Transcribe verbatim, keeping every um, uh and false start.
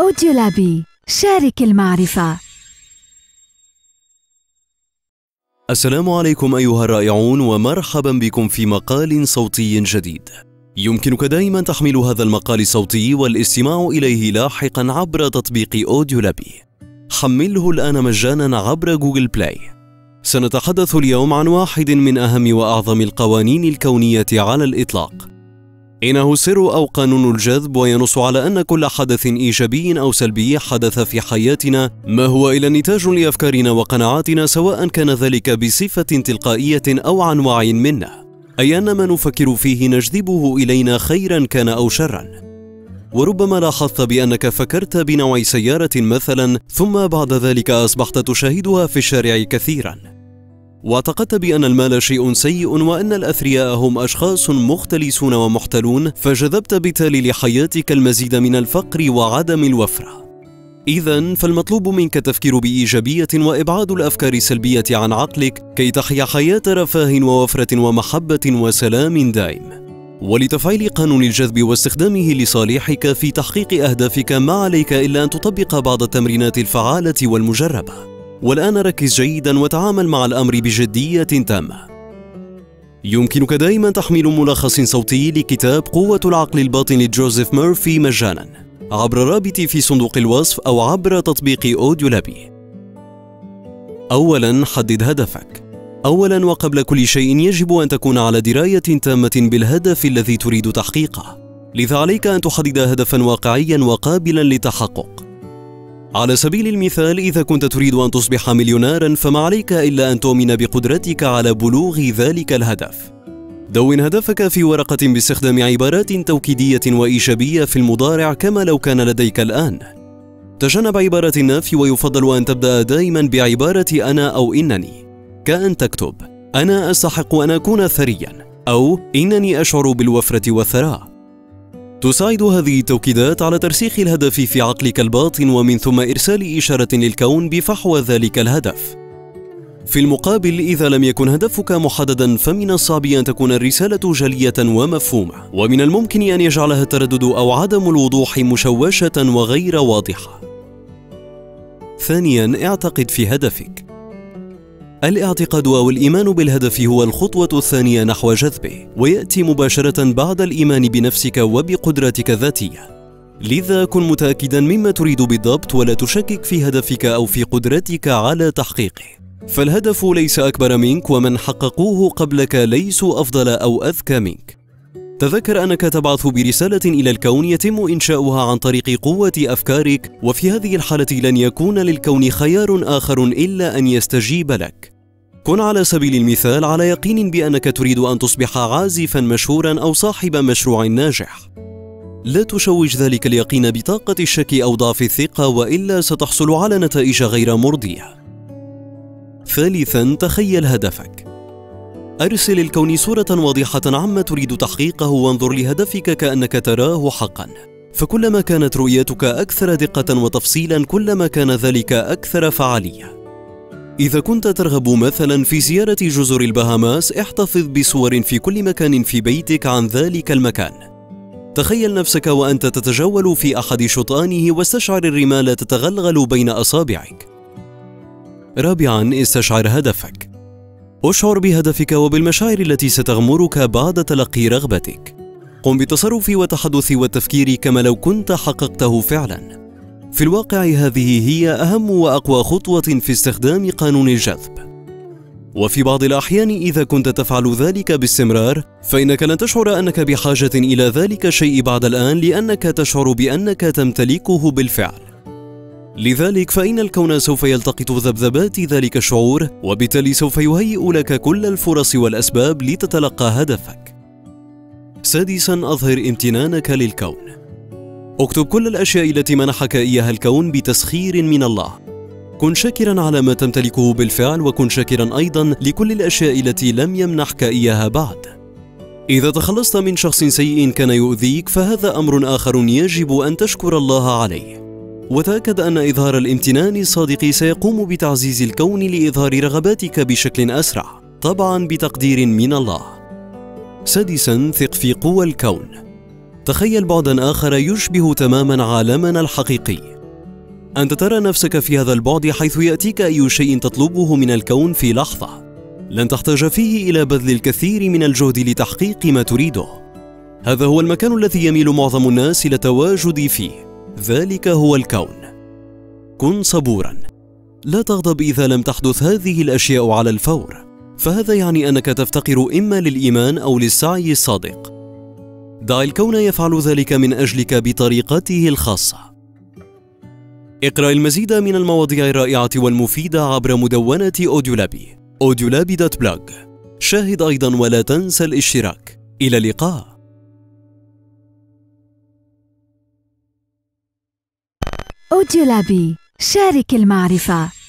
أوديولابي، شارك المعرفة. السلام عليكم أيها الرائعون، ومرحبا بكم في مقال صوتي جديد. يمكنك دائما تحميل هذا المقال الصوتي والاستماع إليه لاحقا عبر تطبيق أوديولابي. حمله الآن مجانا عبر جوجل بلاي. سنتحدث اليوم عن واحد من أهم وأعظم القوانين الكونية على الإطلاق. إنه سر أو قانون الجذب، وينص على أن كل حدث إيجابي أو سلبي حدث في حياتنا ما هو إلا نتاج لأفكارنا وقناعاتنا، سواء كان ذلك بصفة تلقائية أو عن وعي منا، أي أن ما نفكر فيه نجذبه إلينا خيرا كان أو شرا. وربما لاحظت بأنك فكرت بنوع سيارة مثلا، ثم بعد ذلك أصبحت تشاهدها في الشارع كثيرا، واعتقدت بأن المال شيء سيء وأن الأثرياء هم أشخاص مختلسون ومحتلون، فجذبت بالتالي لحياتك المزيد من الفقر وعدم الوفرة. إذن فالمطلوب منك التفكير بإيجابية وإبعاد الأفكار السلبية عن عقلك كي تحيا حياة رفاه ووفرة ومحبة وسلام دائم. ولتفعيل قانون الجذب واستخدامه لصالحك في تحقيق أهدافك، ما عليك إلا أن تطبق بعض التمرينات الفعالة والمجربة. والآن ركز جيداً وتعامل مع الأمر بجدية تامة. يمكنك دائماً تحميل ملخص صوتي لكتاب قوة العقل الباطن لجوزيف ميرفي مجاناً عبر رابطي في صندوق الوصف أو عبر تطبيق أوديولابي. أولاً، حدد هدفك. أولاً وقبل كل شيء يجب أن تكون على دراية تامة بالهدف الذي تريد تحقيقه، لذا عليك أن تحدد هدفاً واقعياً وقابلاً للتحقق. على سبيل المثال، إذا كنت تريد أن تصبح مليوناراً، فما عليك إلا أن تؤمن بقدرتك على بلوغ ذلك الهدف. دون هدفك في ورقة باستخدام عبارات توكيدية وإيجابية في المضارع كما لو كان لديك الآن. تجنب عبارة النفي، ويفضل أن تبدأ دائماً بعبارة أنا أو إنني، كأن تكتب أنا أستحق أن أكون ثرياً، أو إنني أشعر بالوفرة والثراء. تساعد هذه التوكيدات على ترسيخ الهدف في عقلك الباطن، ومن ثم إرسال إشارة للكون بفحوى ذلك الهدف. في المقابل، إذا لم يكن هدفك محدداً، فمن الصعب أن تكون الرسالة جلية ومفهومة، ومن الممكن أن يجعلها التردد أو عدم الوضوح مشوشة وغير واضحة. ثانياً، اعتقد في هدفك. الاعتقاد أو الإيمان بالهدف هو الخطوة الثانية نحو جذبه، ويأتي مباشرة بعد الإيمان بنفسك وبقدراتك الذاتية. لذا كن متأكدا مما تريد بالضبط، ولا تشكك في هدفك أو في قدرتك على تحقيقه، فالهدف ليس أكبر منك، ومن حققوه قبلك ليسوا أفضل أو أذكى منك. تذكر أنك تبعث برسالة إلى الكون يتم إنشاؤها عن طريق قوة أفكارك، وفي هذه الحالة لن يكون للكون خيار آخر إلا أن يستجيب لك. كن على سبيل المثال على يقين بأنك تريد أن تصبح عازفاً مشهوراً أو صاحب مشروع ناجح. لا تشوش ذلك اليقين بطاقة الشك أو ضعف الثقة، وإلا ستحصل على نتائج غير مرضية. ثالثاً، تخيل هدفك. أرسل الكون صورة واضحة عما تريد تحقيقه، وانظر لهدفك كأنك تراه حقاً، فكلما كانت رؤيتك أكثر دقة وتفصيلاً، كلما كان ذلك أكثر فعالية. إذا كنت ترغب مثلاً في زيارة جزر البهاماس، احتفظ بصور في كل مكان في بيتك عن ذلك المكان. تخيل نفسك وأنت تتجول في أحد شطآنه، واستشعر الرمال تتغلغل بين أصابعك. رابعاً، استشعر هدفك. اشعر بهدفك وبالمشاعر التي ستغمرك بعد تلقي رغبتك. قم بالتصرف والتحدث والتفكير كما لو كنت حققته فعلاً. في الواقع، هذه هي أهم وأقوى خطوة في استخدام قانون الجذب. وفي بعض الأحيان، إذا كنت تفعل ذلك باستمرار، فإنك لن تشعر أنك بحاجة إلى ذلك الشيء بعد الآن، لأنك تشعر بأنك تمتلكه بالفعل. لذلك فإن الكون سوف يلتقط ذبذبات ذلك الشعور، وبالتالي سوف يهيئ لك كل الفرص والأسباب لتتلقى هدفك. سادساً، أظهر امتنانك للكون. اكتب كل الأشياء التي منحك إياها الكون بتسخير من الله. كن شاكراً على ما تمتلكه بالفعل، وكن شاكراً أيضاً لكل الأشياء التي لم يمنحك إياها بعد. إذا تخلصت من شخص سيء كان يؤذيك، فهذا أمر آخر يجب أن تشكر الله عليه. وتأكد أن إظهار الامتنان الصادق سيقوم بتعزيز الكون لإظهار رغباتك بشكل أسرع، طبعاً بتقدير من الله. سادساً، ثق في قوى الكون. تخيل بعداً آخر يشبه تماماً عالمنا الحقيقي. أنت ترى نفسك في هذا البعد حيث يأتيك أي شيء تطلبه من الكون في لحظة، لن تحتاج فيه إلى بذل الكثير من الجهد لتحقيق ما تريده. هذا هو المكان الذي يميل معظم الناس إلى التواجد فيه، ذلك هو الكون. كن صبوراً، لا تغضب إذا لم تحدث هذه الأشياء على الفور، فهذا يعني أنك تفتقر إما للإيمان أو للسعي الصادق. دع الكون يفعل ذلك من أجلك بطريقته الخاصة. اقرأ المزيد من المواضيع الرائعة والمفيدة عبر مدونة أوديولابي أوديولابي دوت بلوغ. شاهد أيضا ولا تنسى الاشتراك. إلى اللقاء. أوديولابي، شارك المعرفة.